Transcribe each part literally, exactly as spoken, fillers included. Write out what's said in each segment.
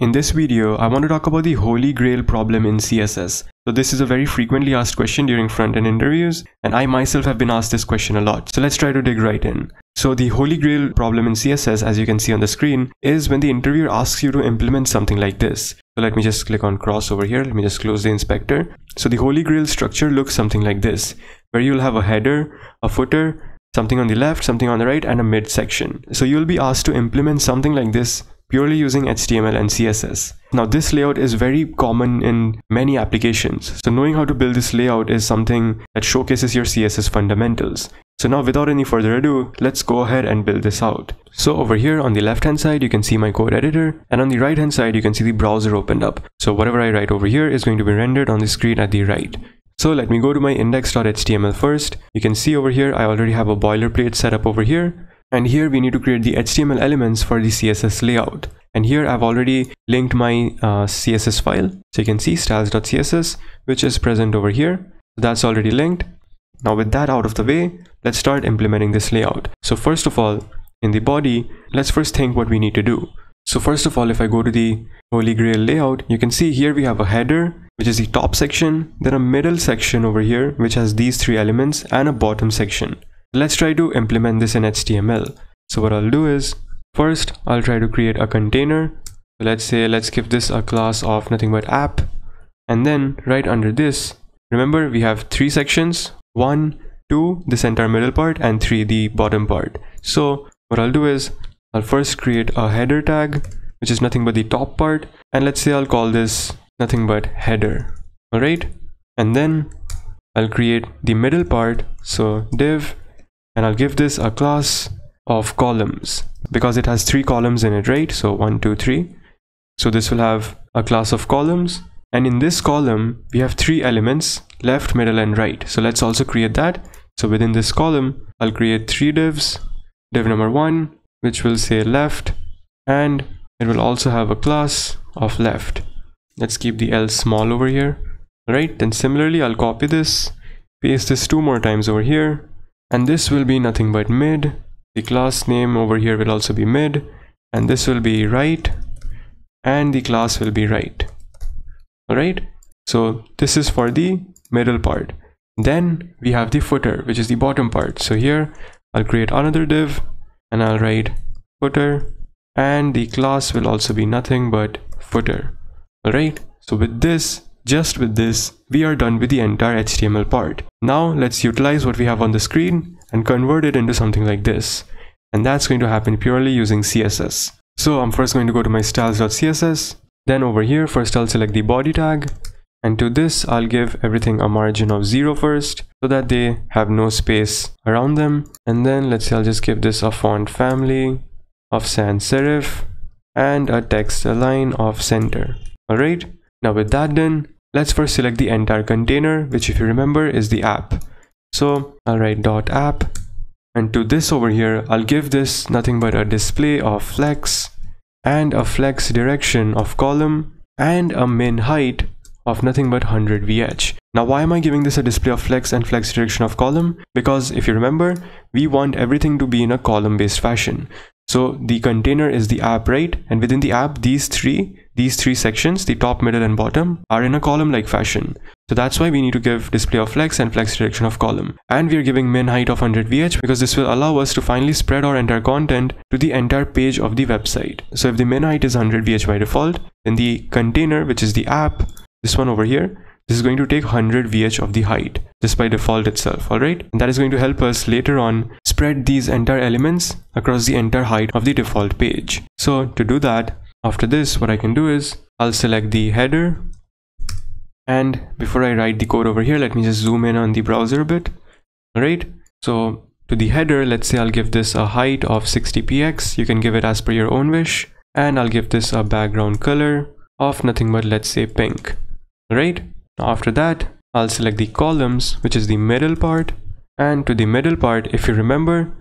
In this video, I want to talk about the holy grail problem in C S S. So this is a very frequently asked question during front-end interviews, and I myself have been asked this question a lot. So let's try to dig right in. So the holy grail problem in C S S, as you can see on the screen, is when the interviewer asks you to implement something like this. So let me just click on cross over here. Let me just close the inspector. So the holy grail structure looks something like this, where you'll have a header, a footer, something on the left, something on the right, and a midsection. So you'll be asked to implement something like this purely using H T M L and C S S. Now this layout is very common in many applications. So knowing how to build this layout is something that showcases your C S S fundamentals. So now without any further ado, let's go ahead and build this out. So over here on the left hand side, you can see my code editor, and on the right hand side, you can see the browser opened up. So whatever I write over here is going to be rendered on the screen at the right. So let me go to my index dot H T M L first. You can see over here, I already have a boilerplate set up over here. And here we need to create the H T M L elements for the C S S layout. And here I've already linked my uh, C S S file. So you can see styles dot C S S, which is present over here. That's already linked. Now with that out of the way, let's start implementing this layout. So first of all, in the body, let's first think what we need to do. So first of all, if I go to the holy grail layout, you can see here we have a header, which is the top section, then a middle section over here, which has these three elements, and a bottom section. Let's try to implement this in H T M L. So what I'll do is, first I'll try to create a container. Let's say, let's give this a class of nothing but app. And then right under this, remember we have three sections, one, two, this entire middle part, and three, the bottom part. So what I'll do is, I'll first create a header tag, which is nothing but the top part. And let's say I'll call this nothing but header. All right. And then I'll create the middle part. So div. And I'll give this a class of columns because it has three columns in it, right? So one, two, three. So this will have a class of columns. And in this column, we have three elements, left, middle, and right. So let's also create that. So within this column, I'll create three divs, div number one, which will say left, and it will also have a class of left. Let's keep the L small over here. All right, then similarly, I'll copy this, paste this two more times over here. And this will be nothing but mid. The class name over here will also be mid. And this will be right. And the class will be right. Alright. So this is for the middle part. Then we have the footer, which is the bottom part. So here I'll create another div. And I'll write footer. And the class will also be nothing but footer. Alright. So with this, just with this, we are done with the entire H T M L part. Now let's utilize what we have on the screen and convert it into something like this. And that's going to happen purely using C S S. So I'm first going to go to my styles dot C S S. Then over here, first I'll select the body tag. And to this, I'll give everything a margin of zero first, so that they have no space around them. And then let's say I'll just give this a font family of sans serif and a text align of center. Alright, now with that done, let's first select the entire container, which if you remember is the app. So I'll write dot app, and to this over here, I'll give this nothing but a display of flex and a flex direction of column and a min height of nothing but one hundred V H. Now why am I giving this a display of flex and flex direction of column? Because if you remember, we want everything to be in a column based fashion. So the container is the app, right? And within the app, these three, these three sections, the top, middle, and bottom, are in a column-like fashion. So that's why we need to give display of flex and flex direction of column. And we are giving min height of one hundred V H because this will allow us to finally spread our entire content to the entire page of the website. So if the min height is one hundred V H by default, then the container, which is the app, this one over here, this is going to take one hundred V H of the height just by default itself. All right. And that is going to help us later on spread these entire elements across the entire height of the default page. So to do that, after this, what I can do is I'll select the header. And before I write the code over here, let me just zoom in on the browser a bit. All right. So to the header, let's say I'll give this a height of sixty pixels. You can give it as per your own wish. And I'll give this a background color of nothing but, let's say, pink. All right. After that, I'll select the columns, which is the middle part. And to the middle part, if you remember,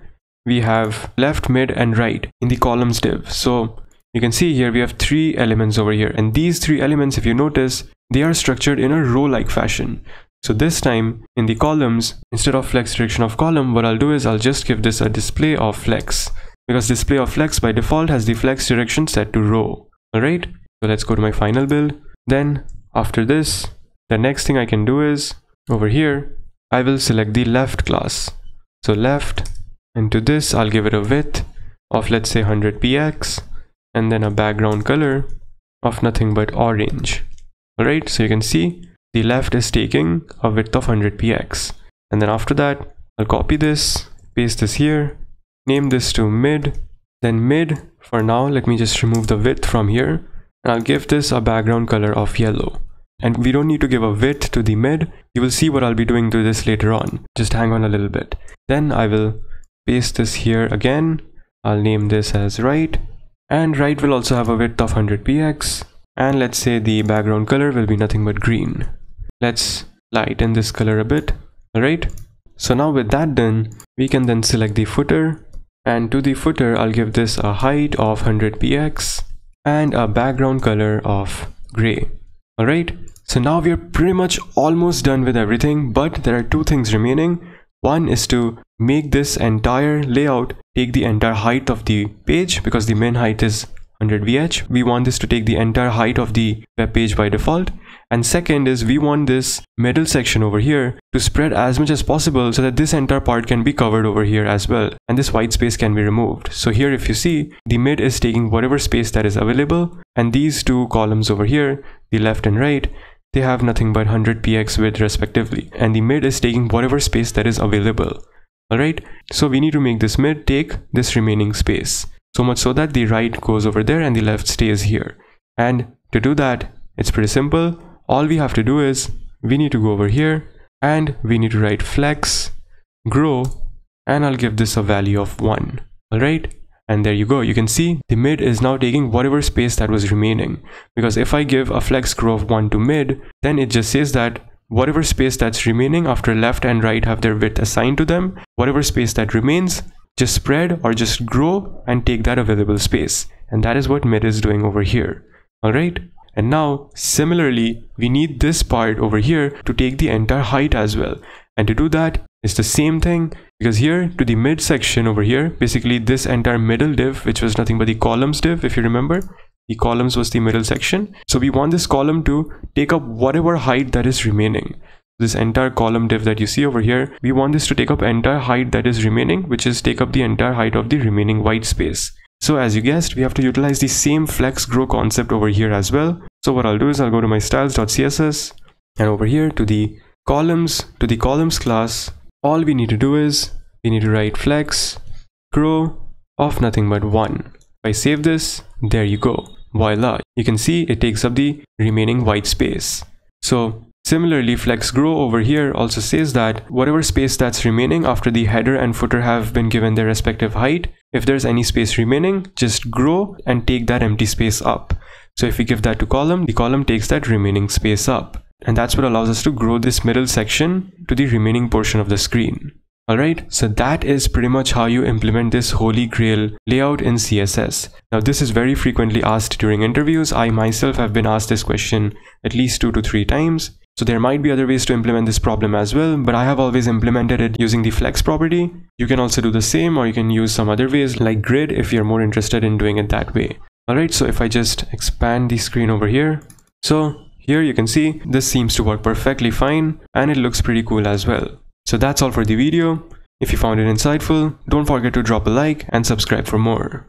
we have left, mid, and right in the columns div. So you can see here we have three elements over here. And these three elements, if you notice, they are structured in a row-like fashion. So this time in the columns, instead of flex direction of column, what I'll do is I'll just give this a display of flex because display of flex by default has the flex direction set to row. All right. So let's go to my final build. Then after this, the next thing I can do is over here, I will select the left class. So left, and to this, I'll give it a width of let's say one hundred pixels and then a background color of nothing but orange. Alright, so you can see the left is taking a width of one hundred pixels. And then after that, I'll copy this, paste this here, name this to mid. Then mid, for now, let me just remove the width from here. And I'll give this a background color of yellow. And we don't need to give a width to the mid. You will see what I'll be doing to this later on. Just hang on a little bit. Then I will paste this here again. I'll name this as right. And right will also have a width of one hundred pixels. And let's say the background color will be nothing but green. Let's lighten this color a bit. Alright. So now with that done, we can then select the footer. And to the footer, I'll give this a height of one hundred pixels and a background color of gray. Alright, so now we are pretty much almost done with everything, but there are two things remaining. One is to make this entire layout take the entire height of the page, because the min height is one hundred V H. We want this to take the entire height of the web page by default. And second is we want this middle section over here to spread as much as possible so that this entire part can be covered over here as well, and this white space can be removed. So here, if you see, the mid is taking whatever space that is available, and these two columns over here, the left and right, they have nothing but one hundred pixels width respectively, and the mid is taking whatever space that is available. Alright, so we need to make this mid take this remaining space, so much so that the right goes over there and the left stays here. And to do that, it's pretty simple. All we have to do is, we need to go over here and we need to write flex, grow, and I'll give this a value of one. Alright, and there you go. You can see the mid is now taking whatever space that was remaining. Because if I give a flex grow of one to mid, then it just says that whatever space that's remaining after left and right have their width assigned to them, whatever space that remains, just spread or just grow and take that available space. And that is what mid is doing over here. Alright. And now, similarly, we need this part over here to take the entire height as well. And to do that, it's the same thing, because here to the mid section over here, basically this entire middle div, which was nothing but the columns div, if you remember, the columns was the middle section. So we want this column to take up whatever height that is remaining. This entire column div that you see over here, we want this to take up entire height that is remaining, which is take up the entire height of the remaining white space. So as you guessed, we have to utilize the same flex grow concept over here as well. So what I'll do is I'll go to my styles dot C S S and over here to the columns, to the columns class, all we need to do is we need to write flex grow of nothing but one. If I save this, there you go. Voila. You can see it takes up the remaining white space. So similarly, flex grow over here also says that whatever space that's remaining after the header and footer have been given their respective height, if there's any space remaining, just grow and take that empty space up. So if we give that to column, the column takes that remaining space up. And that's what allows us to grow this middle section to the remaining portion of the screen. Alright, so that is pretty much how you implement this holy grail layout in C S S. Now this is very frequently asked during interviews. I myself have been asked this question at least two to three times. So there might be other ways to implement this problem as well, but I have always implemented it using the flex property. You can also do the same, or you can use some other ways like grid if you're more interested in doing it that way. Alright, so if I just expand the screen over here. So here you can see this seems to work perfectly fine and it looks pretty cool as well. So that's all for the video. If you found it insightful, don't forget to drop a like and subscribe for more.